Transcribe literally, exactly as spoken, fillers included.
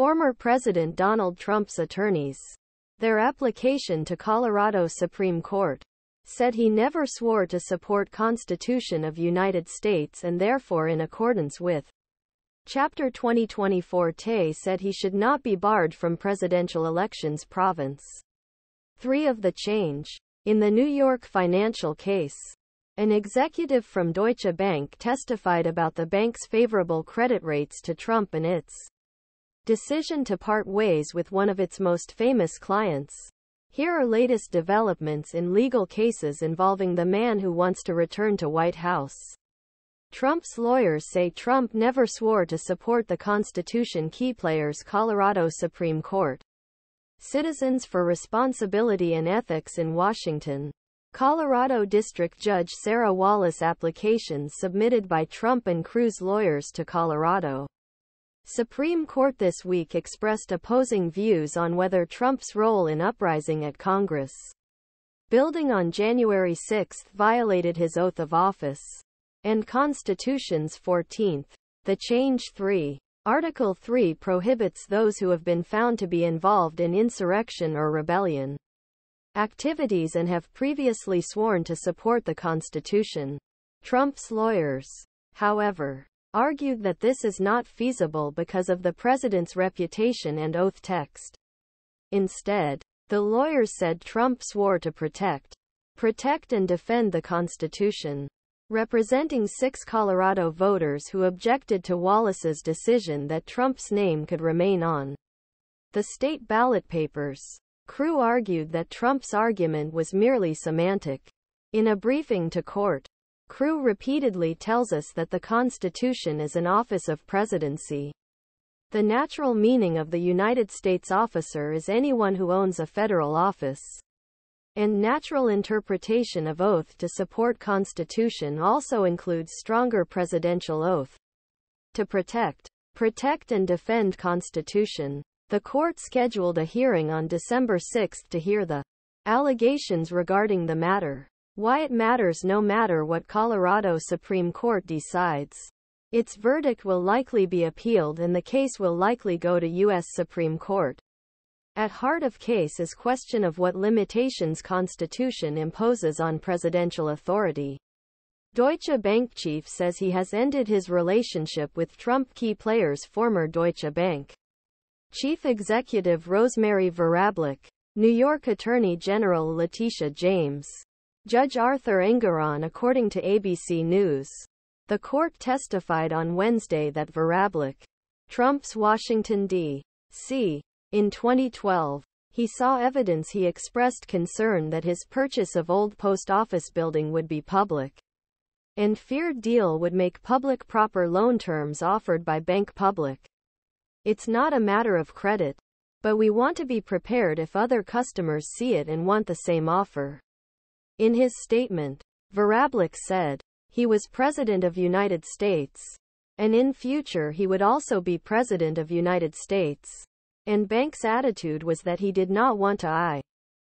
former President Donald Trump's attorneys. Their application to Colorado Supreme Court said he never swore to support Constitution of United States and therefore in accordance with Chapter twenty twenty-four Tay said he should not be barred from presidential elections province. three of the change. In the New York financial case, an executive from Deutsche Bank testified about the bank's favorable credit rates to Trump and its decision to part ways with one of its most famous clients. Here are latest developments in legal cases involving the man who wants to return to White House. Trump's lawyers say Trump never swore to support the Constitution. Key players: Colorado Supreme Court, Citizens for Responsibility and Ethics in Washington, Colorado District Judge Sarah Wallace. Applications submitted by Trump and Cruz lawyers to Colorado Supreme Court this week expressed opposing views on whether Trump's role in uprising at Congress Building on January sixth violated his oath of office and Constitution's fourteenth. The change three. Article three prohibits those who have been found to be involved in insurrection or rebellion activities and have previously sworn to support the Constitution. Trump's lawyers, however, argued that this is not feasible because of the president's reputation and oath text. Instead, the lawyers said Trump swore to protect, protect and defend the Constitution. Representing six Colorado voters who objected to Wallace's decision that Trump's name could remain on the state ballot papers, Crew argued that Trump's argument was merely semantic. In a briefing to court, Crew repeatedly tells us that the Constitution is an office of presidency. The natural meaning of the United States officer is anyone who owns a federal office. And natural interpretation of oath to support Constitution also includes stronger presidential oath to protect, protect and defend Constitution. The court scheduled a hearing on December sixth to hear the allegations regarding the matter. Why it matters: no matter what Colorado Supreme Court decides, its verdict will likely be appealed and the case will likely go to U S Supreme Court. At heart of case is question of what limitations Constitution imposes on presidential authority. Deutsche Bank chief says he has ended his relationship with Trump. Key players: former Deutsche Bank Chief Executive Rosemary Vrablic, New York Attorney General Letitia James, Judge Arthur Engeron. According to A B C News, the court testified on Wednesday that Vrablic, Trump's Washington, D C in twenty twelve, he saw evidence he expressed concern that his purchase of old post office building would be public, and feared deal would make public proper loan terms offered by bank public. It's not a matter of credit, but we want to be prepared if other customers see it and want the same offer. In his statement, Vrablic said, he was President of United States, and in future he would also be President of United States, and bank's attitude was that he did not want to I